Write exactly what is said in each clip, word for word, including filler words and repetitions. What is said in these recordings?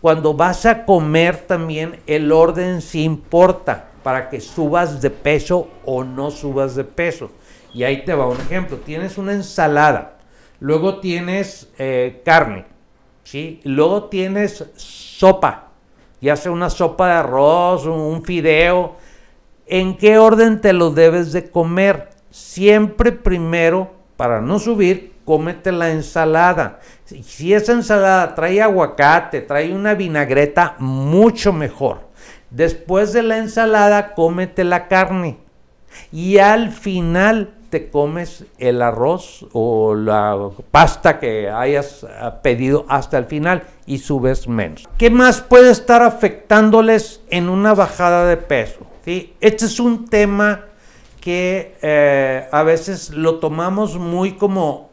Cuando vas a comer también el orden sí importa para que subas de peso o no subas de peso. Y ahí te va un ejemplo. Tienes una ensalada, luego tienes eh, carne, ¿sí? Luego tienes sopa, ya sea una sopa de arroz, un fideo. ¿En qué orden te lo debes de comer? Siempre primero, para no subir, cómete la ensalada. Si esa ensalada trae aguacate, trae una vinagreta, mucho mejor. Después de la ensalada, cómete la carne. Y al final te comes el arroz o la pasta que hayas pedido hasta el final y subes menos. ¿Qué más puede estar afectándoles en una bajada de peso? ¿Sí? Este es un tema que eh, a veces lo tomamos muy como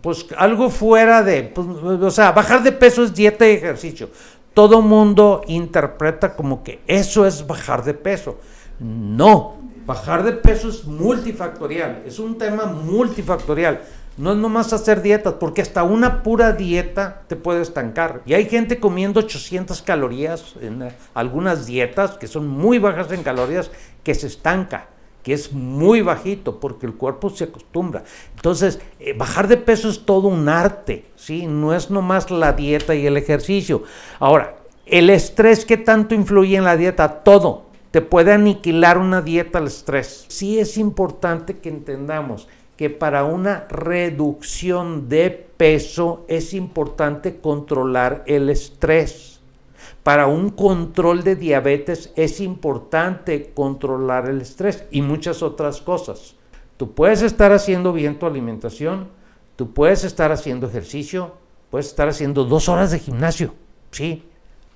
pues algo fuera de, pues, o sea, bajar de peso es dieta y ejercicio. Todo mundo interpreta como que eso es bajar de peso. No, bajar de peso es multifactorial, es un tema multifactorial. No es nomás hacer dietas, porque hasta una pura dieta te puede estancar. Y hay gente comiendo ochocientas calorías en algunas dietas que son muy bajas en calorías que se estanca, que es muy bajito porque el cuerpo se acostumbra. Entonces, eh, bajar de peso es todo un arte, ¿sí? No es nomás la dieta y el ejercicio. Ahora, el estrés, ¿qué tanto influye en la dieta? Todo. Te puede aniquilar una dieta el estrés. Sí es importante que entendamos que para una reducción de peso es importante controlar el estrés. Para un control de diabetes es importante controlar el estrés y muchas otras cosas. Tú puedes estar haciendo bien tu alimentación, tú puedes estar haciendo ejercicio, puedes estar haciendo dos horas de gimnasio, ¿sí?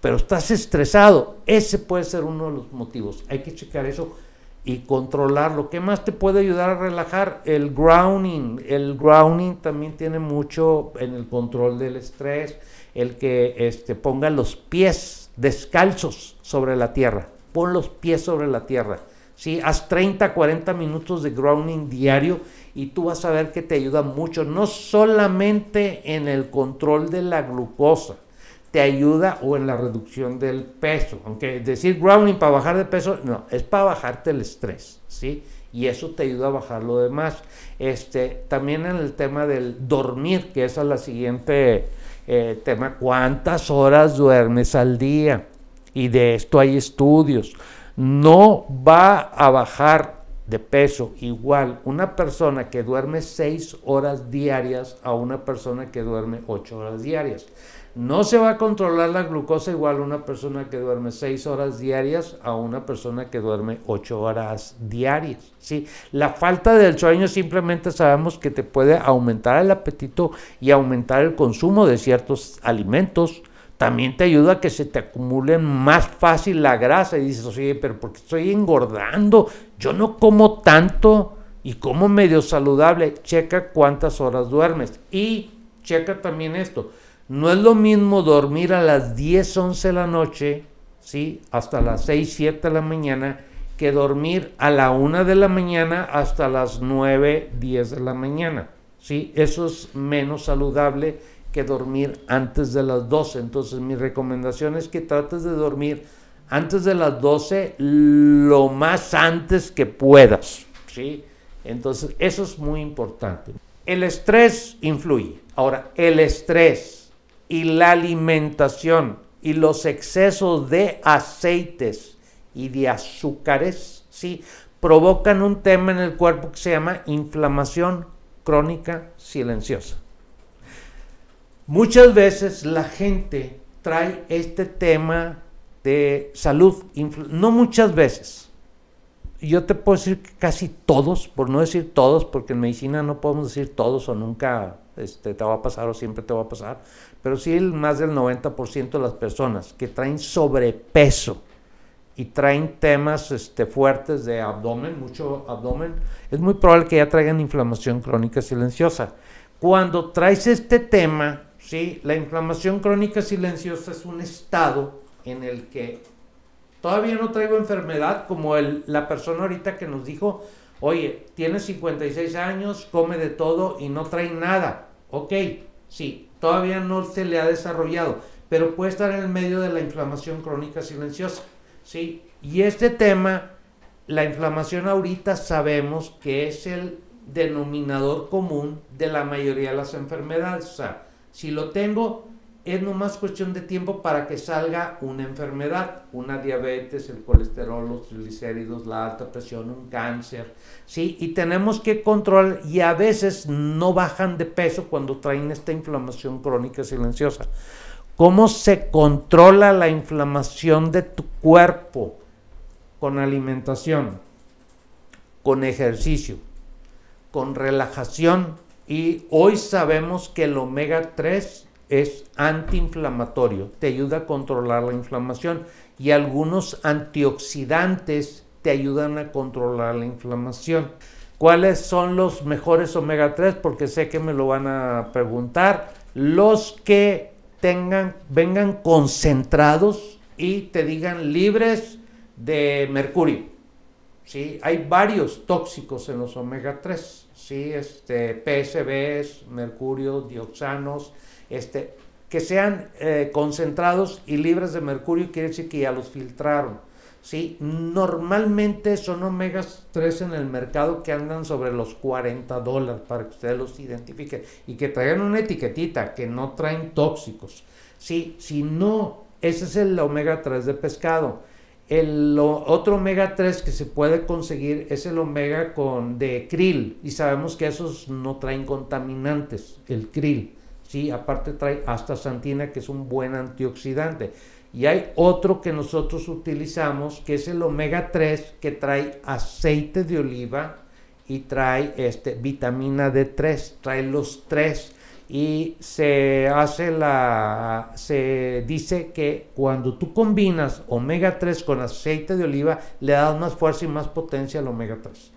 Pero estás estresado. Ese puede ser uno de los motivos. Hay que checar eso y controlarlo. ¿Qué más te puede ayudar a relajar? El grounding. El grounding también tiene mucho en el control del estrés. El que este, ponga los pies descalzos sobre la tierra. Pon los pies sobre la tierra. ¿Sí? Haz treinta, cuarenta minutos de grounding diario y tú vas a ver que te ayuda mucho. No solamente en el control de la glucosa. Te ayuda o en la reducción del peso, aunque decir grounding para bajar de peso, no, es para bajarte el estrés, ¿sí? Y eso te ayuda a bajar lo demás. Este, también en el tema del dormir, que esa es la siguiente eh, tema, ¿cuántas horas duermes al día? Y de esto hay estudios. No va a bajar de peso igual una persona que duerme seis horas diarias a una persona que duerme ocho horas diarias. No se va a controlar la glucosa igual una persona que duerme seis horas diarias a una persona que duerme ocho horas diarias, ¿sí? La falta del sueño simplemente sabemos que te puede aumentar el apetito y aumentar el consumo de ciertos alimentos. También te ayuda a que se te acumule más fácil la grasa y dices, oye, pero ¿por qué estoy engordando? Yo no como tanto y como medio saludable. Checa cuántas horas duermes y checa también esto. No es lo mismo dormir a las diez, once de la noche, ¿sí? Hasta las seis, siete de la mañana, que dormir a la una de la mañana hasta las nueve, diez de la mañana, ¿sí? Eso es menos saludable que dormir antes de las doce. Entonces, mi recomendación es que trates de dormir antes de las doce lo más antes que puedas, ¿sí? Entonces, eso es muy importante. El estrés influye. Ahora, el estrés y la alimentación y los excesos de aceites y de azúcares, ¿sí? Provocan un tema en el cuerpo que se llama inflamación crónica silenciosa. Muchas veces la gente trae este tema de salud, no muchas veces. Yo te puedo decir que casi todos, por no decir todos, porque en medicina no podemos decir todos o nunca este, te va a pasar o siempre te va a pasar, pero sí el, más del noventa por ciento de las personas que traen sobrepeso y traen temas este, fuertes de abdomen, mucho abdomen, es muy probable que ya traigan inflamación crónica silenciosa. Cuando traes este tema, ¿sí? La inflamación crónica silenciosa es un estado en el que todavía no traigo enfermedad, como el, la persona ahorita que nos dijo, oye, tienes cincuenta y seis años, come de todo y no trae nada. Ok, sí, todavía no se le ha desarrollado, pero puede estar en el medio de la inflamación crónica silenciosa, ¿sí? Y este tema, la inflamación ahorita sabemos que es el denominador común de la mayoría de las enfermedades, o sea, si lo tengo, es nomás cuestión de tiempo para que salga una enfermedad, una diabetes, el colesterol, los triglicéridos, la alta presión, un cáncer, ¿sí? Y tenemos que controlar, y a veces no bajan de peso cuando traen esta inflamación crónica silenciosa. ¿Cómo se controla la inflamación de tu cuerpo? Con alimentación, con ejercicio, con relajación, y hoy sabemos que el omega tres es antiinflamatorio, te ayuda a controlar la inflamación, y algunos antioxidantes te ayudan a controlar la inflamación. ¿Cuáles son los mejores omega tres? Porque sé que me lo van a preguntar. Los que tengan, vengan concentrados y te digan libres de mercurio, ¿sí? Hay varios tóxicos en los omega tres, ¿sí? este, P S Bs, mercurio, dioxanos, Este, que sean eh, concentrados y libres de mercurio, quiere decir que ya los filtraron, ¿sí? Normalmente son omegas tres en el mercado que andan sobre los cuarenta dólares, para que ustedes los identifiquen, y que traigan una etiquetita que no traen tóxicos, ¿sí? Si no, ese es el omega tres de pescado. El lo, otro omega tres que se puede conseguir es el omega con, de krill, y sabemos que esos no traen contaminantes, el krill. Sí, aparte trae astaxantina, que es un buen antioxidante. Y hay otro que nosotros utilizamos, que es el omega tres, que trae aceite de oliva y trae este, vitamina D tres, trae los tres. Y se hace la, se dice que cuando tú combinas omega tres con aceite de oliva, le das más fuerza y más potencia al omega tres.